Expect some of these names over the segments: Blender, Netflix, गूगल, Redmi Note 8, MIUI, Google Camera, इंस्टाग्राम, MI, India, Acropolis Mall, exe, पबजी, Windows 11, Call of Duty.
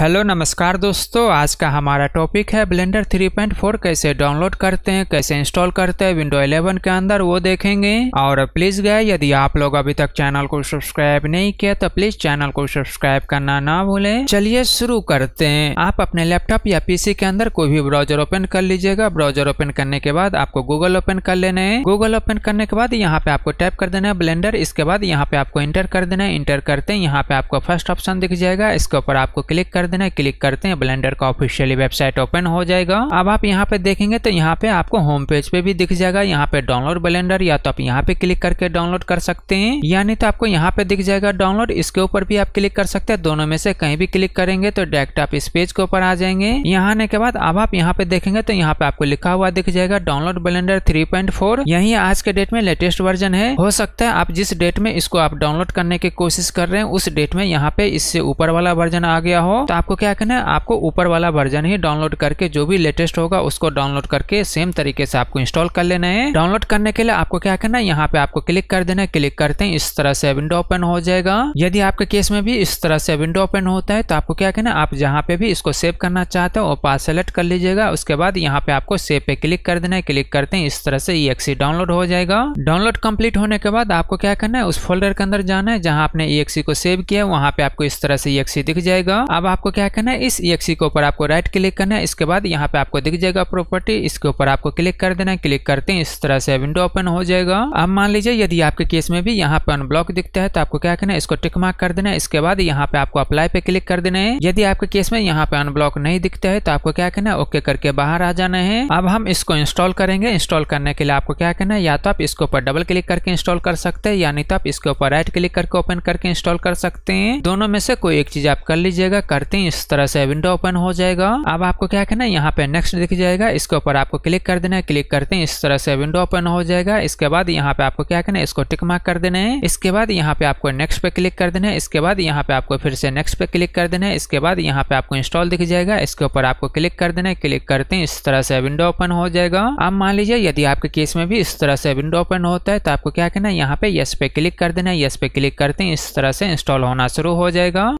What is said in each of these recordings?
Hello नमस्कार दोस्तों, आज का हमारा टॉपिक है ब्लेंडर 3.4 कैसे डाउनलोड करते हैं, कैसे इंस्टॉल करते हैं विंडो 11 के अंदर, वो देखेंगे। और प्लीज़ गए, यदि आप लोग अभी तक चैनल को सब्सक्राइब नहीं किया तो प्लीज़ चैनल को सब्सक्राइब करना ना भूलें। चलिए शुरू करते हैं। आप अपने लैपटॉप या पीसी के अंदर कोई भी ब्राउजर ओपन कर लीजिएगा। ब्राउजर ओपन करने के बाद आपको गूगल ओपन कर लेना है। गूगल ओपन करने के बाद यहाँ पे आपको टाइप कर देना है ब्लेंडर। इसके बाद यहाँ पे आपको इंटर कर देना है। इंटर करते हैं यहाँ पे आपको फर्स्ट ऑप्शन दिख जाएगा, इसके ऊपर आपको क्लिक कर देना है। क्लिक करते हैं, ब्लेंडर का ऑफिशियली वेबसाइट ओपन हो जाएगा। अब आप यहाँ पे देखेंगे तो यहाँ पे आपको होम पेज पे भी दिख जाएगा, यहाँ पे डाउनलोड ब्लेंडर, या तो आप यहाँ पे क्लिक करके डाउनलोड कर सकते हैं, यानी तो आपको यहाँ पे दिख जाएगा डाउनलोड, इसके ऊपर भी आप क्लिक कर सकते हैं। दोनों में से कहीं भी क्लिक करेंगे तो डायरेक्ट आप इस पेज के ऊपर आ जाएंगे। यहाँ आने के बाद अब आप यहाँ पे देखेंगे तो यहाँ पे आपको लिखा हुआ दिख जाएगा डाउनलोड ब्लेंडर 3.4। यही आज के डेट में लेटेस्ट वर्जन है। हो सकता है आप जिस डेट में इसको आप डाउनलोड करने की कोशिश कर रहे हैं उस डेट में यहाँ पे इससे ऊपर वाला वर्जन आ गया हो, तो आपको क्या करना है, आपको ऊपर वाला वर्जन ही डाउनलोड करके, जो भी लेटेस्ट होगा उसको डाउनलोड करके सेम तरीके से आपको इंस्टॉल कर लेना है। डाउनलोड करने के लिए आपको क्या करना है, यहाँ पे आपको क्लिक कर देना है। क्लिक करते हैं, इस तरह से विंडो ओपन हो जाएगा। यदि आपके केस में भी इस तरह से विंडो ओपन होता है तो आपको क्या करना है, आप जहाँ पे भी इसको सेव करना चाहते हो पास सेलेक्ट कर लीजिएगा। उसके बाद यहाँ पे आपको सेव पे क्लिक कर देना है। क्लिक करते हैं, इस तरह से exe डाउनलोड हो जाएगा। डाउनलोड कंप्लीट होने के बाद आपको क्या करना है, उस फोल्डर के अंदर जाना है जहाँ आपने exe को सेव किया, वहाँ पे आपको इस तरह से exe दिख जाएगा। अब आपको क्या करना है, इस exe के ऊपर आपको राइट क्लिक करना है। इसके बाद यहाँ पे आपको दिख जाएगा प्रॉपर्टी, इसके ऊपर आपको क्लिक कर देना है। क्लिक करते हैं, इस तरह से विंडो ओपन हो जाएगा। अब मान लीजिए यदि आपके केस में भी यहाँ पे अनब्लॉक दिखता है तो आपको क्या करना है, इसको टिक मार्क कर देना है। इसके बाद यहाँ पे आपको अप्लाई पे क्लिक कर देना है। यदि आपके केस में यहाँ पे अनब्लॉक नहीं दिखता है तो आपको क्या करना है, ओके करके बाहर आ जाना है। अब हम इसको इंस्टॉल करेंगे। इंस्टॉल करने के लिए आपको क्या करना है, या तो आप इसके ऊपर डबल क्लिक करके इंस्टॉल कर सकते हैं, यानी तो आप इसके ऊपर राइट क्लिक करके ओपन करके इंस्टॉल कर सकते हैं। दोनों में से कोई एक चीज आप कर लीजिएगा। करते हैं, इस तरह से विंडो ओपन हो जाएगा। अब आपको क्या करना है, यहाँ पे नेक्स्ट दिख जाएगा, इसके ऊपर आपको क्लिक कर देना है। क्लिक करते हैं, इस तरह से विंडो ओपन हो जाएगा। इसके बाद यहाँ पे आपको क्या करना है, इसको टिक मार्क कर देना है। इसके बाद यहाँ पे आपको नेक्स्ट पे क्लिक कर देना है। इसके बाद यहाँ पे आपको फिर से नेक्स्ट पे क्लिक कर देना है। इसके बाद यहाँ पे आपको इंस्टॉल दिख जाएगा, इसके ऊपर आपको क्लिक कर देना है। क्लिक करते हैं, इस तरह से विंडो ओपन हो जाएगा। अब मान लीजिए यदि आपके केस में भी इस तरह से विंडो ओपन होता है तो आपको क्या करना है, यहाँ पे यस पे क्लिक कर देना है। यस पे क्लिक करते हैं, इस तरह से इंस्टॉल होना शुरू हो जाएगा।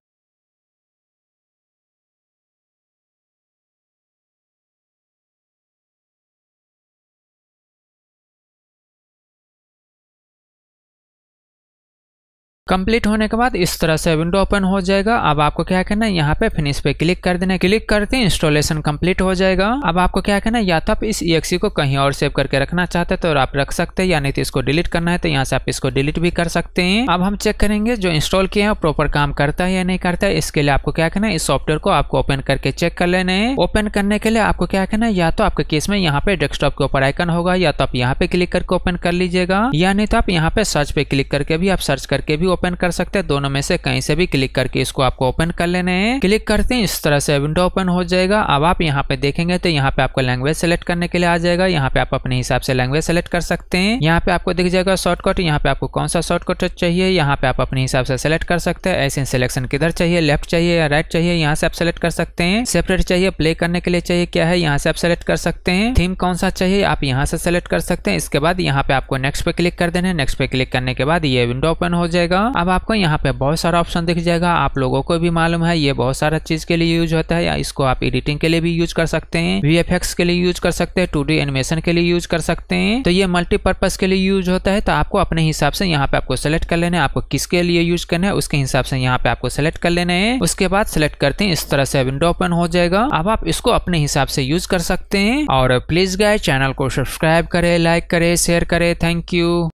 कंप्लीट होने के बाद इस तरह से विंडो ओपन हो जाएगा। अब आपको क्या करना है, यहाँ पे फिनिश पे क्लिक कर देना है। क्लिक करते हैं, इंस्टॉलेशन कंप्लीट हो जाएगा। अब आपको क्या करना है, या तो आप इस exe को कहीं और सेव करके रखना चाहते हैं तो आप रख सकते हैं, यानी तो इसको डिलीट करना है तो यहाँ से आप इसको डिलीट भी कर सकते हैं। अब हम चेक करेंगे जो इंस्टॉल किया है प्रॉपर काम करता है या नहीं करता है। इसके लिए आपको क्या करना है, इस सॉफ्टवेयर को आपको ओपन करके चेक कर लेना है। ओपन करने के लिए आपको क्या करना है, या तो आपके केस में यहाँ पे डेस्कटॉप के ऊपर आइकन होगा, या तो आप यहाँ पे क्लिक करके ओपन कर लीजिएगा, या नहीं तो आप यहाँ पे सर्च पे क्लिक करके भी आप सर्च करके भी ओपन कर सकते हैं। दोनों में से कहीं से भी क्लिक करके इसको आपको ओपन कर लेना है। क्लिक करते हैं, इस तरह से विंडो ओपन हो जाएगा। अब आप यहाँ पे देखेंगे तो यहाँ पे आपको लैंग्वेज सेलेक्ट करने के लिए आ जाएगा। यहाँ पे आप अपने हिसाब से लैंग्वेज सेलेक्ट कर सकते हैं। यहाँ पे आपको दिख जाएगा शॉर्टकट, यहाँ पे आपको कौन सा शॉर्टकट चाहिए यहाँ पे आप अपने हिसाब से सेलेक्ट कर सकते हैं। ऐसे सिलेक्शन किधर चाहिए, लेफ्ट चाहिए या राइट चाहिए, यहाँ से आप सेलेक्ट कर सकते हैं। सेपरेट चाहिए, प्ले करने के लिए चाहिए क्या है, यहाँ से आप सेलेक्ट कर सकते हैं। थीम कौन सा चाहिए आप यहाँ से सेलेक्ट कर सकते हैं। इसके बाद यहाँ पे आपको नेक्स्ट पे क्लिक कर देना है। नेक्स्ट पे क्लिक करने के बाद ये विंडो ओपन हो जाएगा। अब आपको यहाँ पे बहुत सारा ऑप्शन दिख जाएगा। आप लोगों को भी मालूम है ये बहुत सारा चीज के लिए यूज होता है, या इसको आप एडिटिंग के लिए भी यूज कर सकते हैं, वीएफएक्स के लिए यूज कर सकते हैं, 2D एनिमेशन के लिए यूज कर सकते हैं। तो ये मल्टीपर्पस के लिए यूज होता है। तो आपको अपने हिसाब से यहाँ पे आपको सेलेक्ट कर लेना है, आपको किसके लिए यूज करना है उसके हिसाब से यहाँ पे आपको सेलेक्ट कर लेना है। उसके बाद सेलेक्ट करते हैं, इस तरह से विंडो ओपन हो जाएगा। अब आप इसको अपने हिसाब से यूज कर सकते हैं। और प्लीज गाइस चैनल को सब्सक्राइब करें, लाइक करें, शेयर करें। Thank you.